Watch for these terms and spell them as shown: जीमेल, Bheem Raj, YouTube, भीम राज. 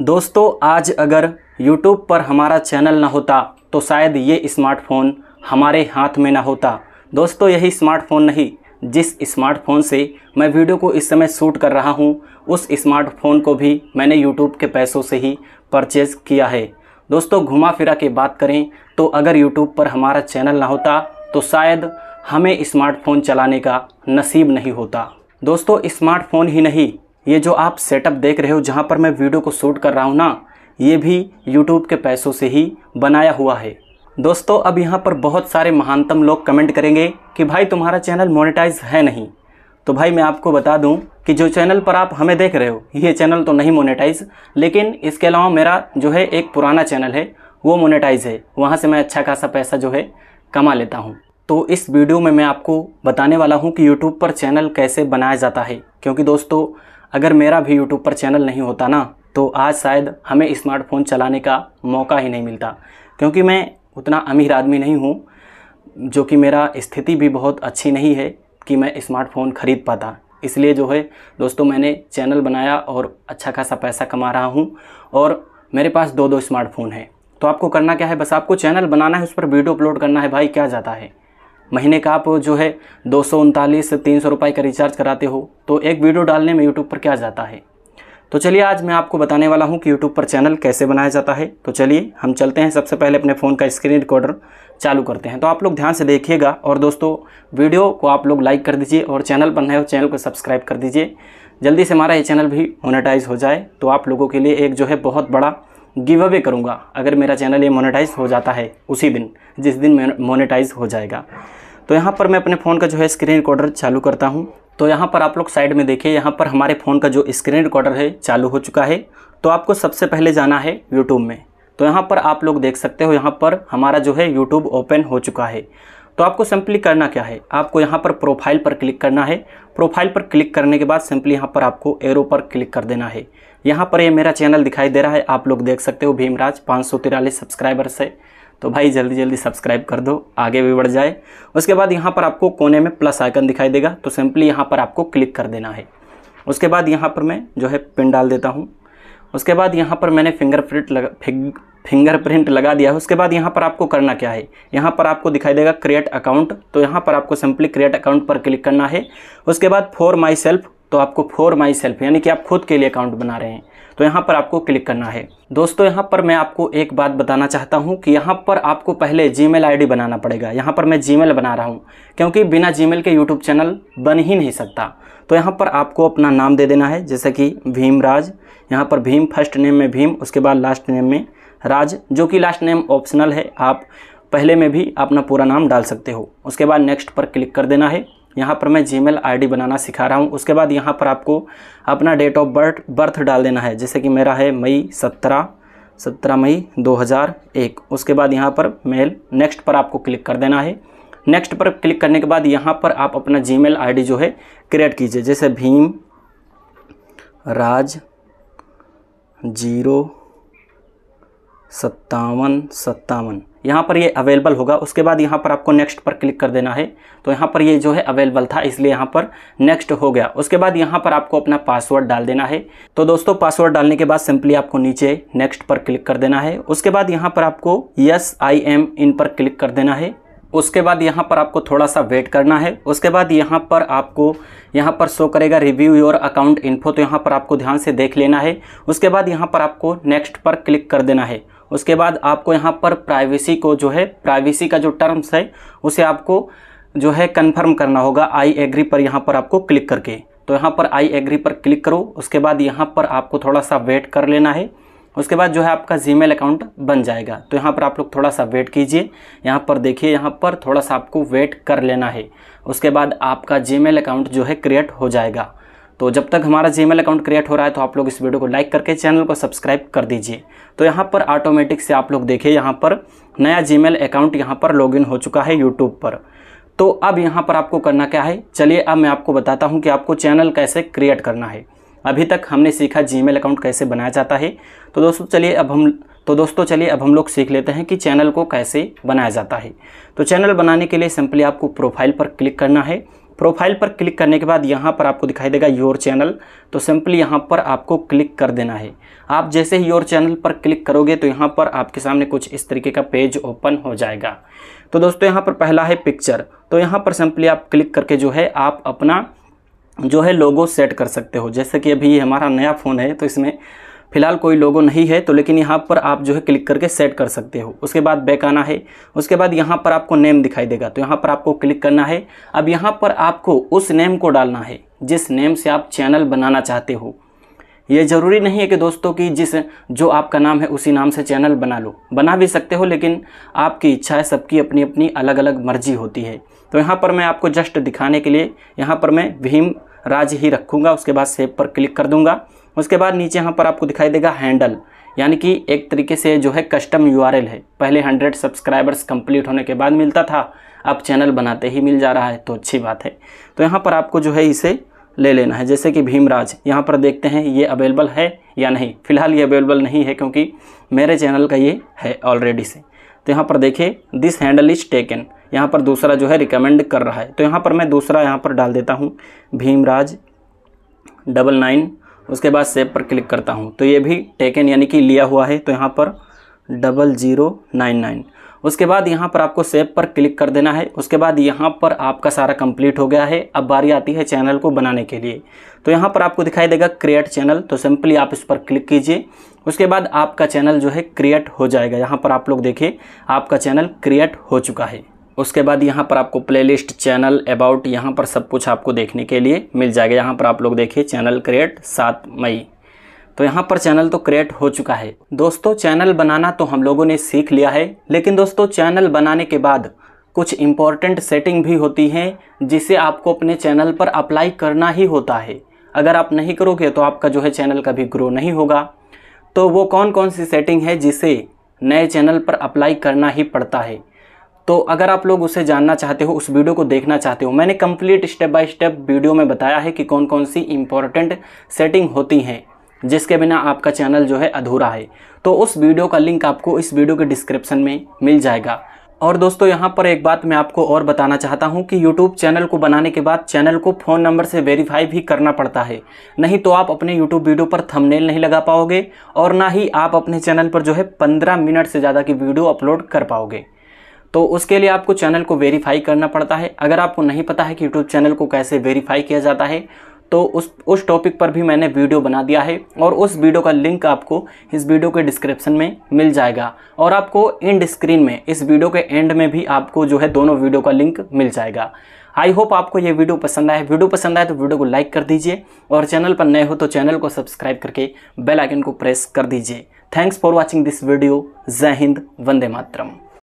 दोस्तों आज अगर YouTube पर हमारा चैनल ना होता तो शायद ये स्मार्टफ़ोन हमारे हाथ में ना होता। दोस्तों यही स्मार्टफ़ोन नहीं, जिस स्मार्टफ़ोन से मैं वीडियो को इस समय शूट कर रहा हूँ उस स्मार्टफ़ोन को भी मैंने YouTube के पैसों से ही परचेज़ किया है। दोस्तों घुमा फिरा के बात करें तो अगर YouTube पर हमारा चैनल ना होता तो शायद हमें स्मार्टफ़ोन चलाने का नसीब नहीं होता। दोस्तों स्मार्टफ़ोन ही नहीं, ये जो आप सेटअप देख रहे हो जहाँ पर मैं वीडियो को शूट कर रहा हूँ ना, ये भी YouTube के पैसों से ही बनाया हुआ है। दोस्तों अब यहाँ पर बहुत सारे महानतम लोग कमेंट करेंगे कि भाई तुम्हारा चैनल मोनेटाइज है नहीं, तो भाई मैं आपको बता दूँ कि जो चैनल पर आप हमें देख रहे हो ये चैनल तो नहीं मोनेटाइज, लेकिन इसके अलावा मेरा जो है एक पुराना चैनल है वो मोनेटाइज है, वहाँ से मैं अच्छा खासा पैसा जो है कमा लेता हूँ। तो इस वीडियो में मैं आपको बताने वाला हूँ कि YouTube पर चैनल कैसे बनाया जाता है, क्योंकि दोस्तों अगर मेरा भी YouTube पर चैनल नहीं होता ना तो आज शायद हमें स्मार्टफ़ोन चलाने का मौका ही नहीं मिलता, क्योंकि मैं उतना अमीर आदमी नहीं हूँ, जो कि मेरा स्थिति भी बहुत अच्छी नहीं है कि मैं स्मार्टफ़ोन ख़रीद पाता। इसलिए जो है दोस्तों मैंने चैनल बनाया और अच्छा खासा पैसा कमा रहा हूँ और मेरे पास दो स्मार्टफ़ोन हैं। तो आपको करना क्या है, बस आपको चैनल बनाना है, उस पर वीडियो अपलोड करना है। भाई क्या जाता है, महीने का आप जो है 239-300 रुपये का रिचार्ज कराते हो, तो एक वीडियो डालने में YouTube पर क्या जाता है। तो चलिए आज मैं आपको बताने वाला हूं कि YouTube पर चैनल कैसे बनाया जाता है। तो चलिए हम चलते हैं, सबसे पहले अपने फ़ोन का स्क्रीन रिकॉर्डर चालू करते हैं। तो आप लोग ध्यान से देखिएगा और दोस्तों वीडियो को आप लोग लाइक कर दीजिए और चैनल पर नए हो चैनल को सब्सक्राइब कर दीजिए, जल्दी से हमारा ये चैनल भी मोनेटाइज हो जाए। तो आप लोगों के लिए एक जो है बहुत बड़ा गिव अवे करूँगा अगर मेरा चैनल ये मोनेटाइज हो जाता है, उसी दिन जिस दिन मोनेटाइज हो जाएगा। तो यहाँ पर मैं अपने फ़ोन का जो है स्क्रीन रिकॉर्डर चालू करता हूँ। तो यहाँ पर आप लोग साइड में देखिए, यहाँ पर हमारे फ़ोन का जो स्क्रीन रिकॉर्डर है चालू हो चुका है। तो आपको सबसे पहले जाना है यूट्यूब में। तो यहाँ पर आप लोग देख सकते हो, यहाँ पर हमारा जो है यूट्यूब ओपन हो चुका है। तो आपको सिंपली करना क्या है, आपको यहाँ पर प्रोफाइल पर क्लिक करना है। प्रोफाइल पर क्लिक करने के बाद सिंपली यहाँ पर आपको एरो पर क्लिक कर देना है। यहाँ पर ये मेरा चैनल दिखाई दे रहा है, आप लोग देख सकते हो भीम राज 543 सब्सक्राइबर्स है। तो भाई जल्दी जल्दी सब्सक्राइब कर दो, आगे भी बढ़ जाए। उसके बाद यहाँ पर आपको कोने में प्लस आइकन दिखाई देगा, तो सिंपली यहाँ पर आपको क्लिक कर देना है। उसके बाद यहाँ पर मैं जो है पिन डाल देता हूँ। उसके बाद यहाँ पर मैंने फिंगरप्रिंट लगा दिया है। उसके बाद यहाँ पर आपको करना क्या है, यहाँ पर आपको दिखाई देगा क्रिएट अकाउंट। तो यहाँ पर आपको सिंपली क्रिएट अकाउंट पर क्लिक करना है। उसके बाद फॉर माई सेल्फ, तो आपको फॉर माई सेल्फ यानी कि आप खुद के लिए अकाउंट बना रहे हैं, तो यहाँ पर आपको क्लिक करना है। दोस्तों यहाँ पर मैं आपको एक बात बताना चाहता हूँ कि यहाँ पर आपको पहले जीमेल आईडी बनाना पड़ेगा। यहाँ पर मैं जीमेल बना रहा हूँ क्योंकि बिना जीमेल के यूट्यूब चैनल बन ही नहीं सकता। तो यहाँ पर आपको अपना नाम दे देना है, जैसे कि भीम राज। यहाँ पर भीम फर्स्ट नेम में भीम, उसके बाद लास्ट नेम में राज, जो कि लास्ट नेम ऑप्शनल है, आप पहले में भी अपना पूरा नाम डाल सकते हो। उसके बाद नेक्स्ट पर क्लिक कर देना है। यहाँ पर मैं जीमेल आईडी बनाना सिखा रहा हूँ। उसके बाद यहाँ पर आपको अपना डेट ऑफ बर्थ डाल देना है, जैसे कि मेरा है मई 17 मई 2001। उसके बाद यहाँ पर मेल, नेक्स्ट पर आपको क्लिक कर देना है। नेक्स्ट पर क्लिक करने के बाद यहाँ पर आप अपना जीमेल आईडी जो है क्रिएट कीजिए, जैसे भीम राज 05757 यहाँ पर ये अवेलेबल होगा। उसके बाद यहाँ पर आपको नेक्स्ट पर क्लिक कर देना है। तो यहाँ पर ये जो है अवेलेबल था इसलिए यहाँ पर नेक्स्ट हो गया। उसके बाद यहाँ पर आपको अपना पासवर्ड डाल देना है। तो दोस्तों पासवर्ड डालने के बाद सिंपली आपको नीचे नेक्स्ट पर क्लिक कर देना है। उसके बाद यहाँ पर आपको यस आई एम इन पर क्लिक कर देना है। उसके बाद यहाँ पर आपको थोड़ा सा वेट करना है। उसके बाद यहाँ पर आपको यहाँ पर शो करेगा रिव्यू योर अकाउंट इन्फो, तो यहाँ पर आपको ध्यान से देख लेना है। उसके बाद यहाँ पर आपको नेक्स्ट पर क्लिक कर देना है। उसके बाद आपको यहाँ पर प्राइवेसी को जो है, प्राइवेसी का जो टर्म्स है उसे आपको जो है कंफर्म करना होगा आई एग्री पर, यहाँ पर आपको क्लिक करके। तो यहाँ पर आई एग्री पर क्लिक करो। उसके बाद यहाँ पर आपको थोड़ा सा वेट कर लेना है। उसके बाद जो है आपका जीमेल अकाउंट बन जाएगा। तो यहाँ पर आप लोग थोड़ा सा वेट कीजिए, यहाँ पर देखिए यहाँ पर थोड़ा सा आपको वेट कर लेना है। उसके बाद आपका जीमेल अकाउंट जो है क्रिएट हो जाएगा। तो जब तक हमारा जीमेल अकाउंट क्रिएट हो रहा है तो आप लोग इस वीडियो को लाइक करके चैनल को सब्सक्राइब कर दीजिए। तो यहाँ पर ऑटोमेटिक से आप लोग देखिए यहाँ पर नया जीमेल अकाउंट यहाँ पर लॉगिन हो चुका है यूट्यूब पर। तो अब यहाँ पर आपको करना क्या है, चलिए अब मैं आपको बताता हूँ कि आपको चैनल कैसे क्रिएट करना है। अभी तक हमने सीखा जीमेल अकाउंट कैसे बनाया जाता है। तो दोस्तों चलिए अब हम लोग सीख लेते हैं कि चैनल को कैसे बनाया जाता है। तो चैनल बनाने के लिए सिंपली आपको प्रोफाइल पर क्लिक करना है। प्रोफाइल पर क्लिक करने के बाद यहाँ पर आपको दिखाई देगा योर चैनल, तो सिंपली यहाँ पर आपको क्लिक कर देना है। आप जैसे ही योर चैनल पर क्लिक करोगे तो यहाँ पर आपके सामने कुछ इस तरीके का पेज ओपन हो जाएगा। तो दोस्तों यहाँ पर पहला है पिक्चर, तो यहाँ पर सिंपली आप क्लिक करके जो है आप अपना जो है लोगो सेट कर सकते हो। जैसे कि अभी हमारा नया फ़ोन है तो इसमें फिलहाल कोई लोगो नहीं है, तो लेकिन यहाँ पर आप जो है क्लिक करके सेट कर सकते हो। उसके बाद बैक आना है, उसके बाद यहाँ पर आपको नेम दिखाई देगा तो यहाँ पर आपको क्लिक करना है। अब यहाँ पर आपको उस नेम को डालना है जिस नेम से आप चैनल बनाना चाहते हो। ये ज़रूरी नहीं है कि दोस्तों कि जो आपका नाम है उसी नाम से चैनल बना लो, बना भी सकते हो, लेकिन आपकी इच्छा है, सबकी अपनी अपनी अलग अलग मर्जी होती है। तो यहाँ पर मैं आपको जस्ट दिखाने के लिए यहाँ पर मैं भीम राज ही रखूँगा। उसके बाद सेव पर क्लिक कर दूँगा। उसके बाद नीचे यहाँ पर आपको दिखाई देगा हैंडल, यानी कि एक तरीके से जो है कस्टम यूआरएल है। पहले 100 सब्सक्राइबर्स कंप्लीट होने के बाद मिलता था, अब चैनल बनाते ही मिल जा रहा है, तो अच्छी बात है। तो यहाँ पर आपको जो है इसे ले लेना है, जैसे कि भीमराज। यहाँ पर देखते हैं ये अवेलेबल है या नहीं। फ़िलहाल ये अवेलेबल नहीं है क्योंकि मेरे चैनल का ये है ऑलरेडी से। तो यहाँ पर देखिए दिस हैंडल इज़ टेकन, यहाँ पर दूसरा जो है रिकमेंड कर रहा है, तो यहाँ पर मैं दूसरा यहाँ पर डाल देता हूँ भीमराज 99। उसके बाद सेव पर क्लिक करता हूँ तो ये भी टेकन यानी कि लिया हुआ है, तो यहाँ पर 0099। उसके बाद यहाँ पर आपको सेव पर क्लिक कर देना है। उसके बाद यहाँ पर आपका सारा कंप्लीट हो गया है। अब बारी आती है चैनल को बनाने के लिए, तो यहाँ पर आपको दिखाई देगा क्रिएट चैनल, तो सिंपली आप इस पर क्लिक कीजिए। उसके बाद आपका चैनल जो है क्रिएट हो जाएगा। यहाँ पर आप लोग देखिए आपका चैनल क्रिएट हो चुका है। उसके बाद यहाँ पर आपको प्लेलिस्ट, चैनल, अबाउट, यहाँ पर सब कुछ आपको देखने के लिए मिल जाएगा। यहाँ पर आप लोग देखिए चैनल क्रिएट 7 मई, तो यहाँ पर चैनल तो क्रिएट हो चुका है। दोस्तों चैनल बनाना तो हम लोगों ने सीख लिया है, लेकिन दोस्तों चैनल बनाने के बाद कुछ इम्पॉर्टेंट सेटिंग भी होती हैं जिसे आपको अपने चैनल पर अप्लाई करना ही होता है। अगर आप नहीं करोगे तो आपका जो है चैनल कभी ग्रो नहीं होगा। तो वो कौन कौन सी सेटिंग है जिसे नए चैनल पर अप्लाई करना ही पड़ता है, तो अगर आप लोग उसे जानना चाहते हो, उस वीडियो को देखना चाहते हो, मैंने complete step by step video में बताया है कि कौन कौन सी इम्पॉर्टेंट सेटिंग होती हैं जिसके बिना आपका चैनल जो है अधूरा है। तो उस वीडियो का लिंक आपको इस वीडियो के डिस्क्रिप्शन में मिल जाएगा। और दोस्तों यहाँ पर एक बात मैं आपको और बताना चाहता हूँ कि YouTube चैनल को बनाने के बाद चैनल को फ़ोन नंबर से वेरीफाई भी करना पड़ता है, नहीं तो आप अपने YouTube वीडियो पर थंबनेल नहीं लगा पाओगे और ना ही आप अपने चैनल पर जो है 15 मिनट से ज़्यादा की वीडियो अपलोड कर पाओगे। तो उसके लिए आपको चैनल को वेरीफाई करना पड़ता है। अगर आपको नहीं पता है कि YouTube चैनल को कैसे वेरीफाई किया जाता है, तो उस टॉपिक पर भी मैंने वीडियो बना दिया है और उस वीडियो का लिंक आपको इस वीडियो के डिस्क्रिप्शन में मिल जाएगा। और आपको एंड स्क्रीन में इस वीडियो के एंड में भी आपको जो है दोनों वीडियो का लिंक मिल जाएगा। आई होप आपको ये वीडियो पसंद आए। वीडियो पसंद आए तो वीडियो को लाइक कर दीजिए और चैनल पर नए हो तो चैनल को सब्सक्राइब करके बेल आइकन को प्रेस कर दीजिए। Thanks for watching this video. जय हिंद, वंदे मातरम।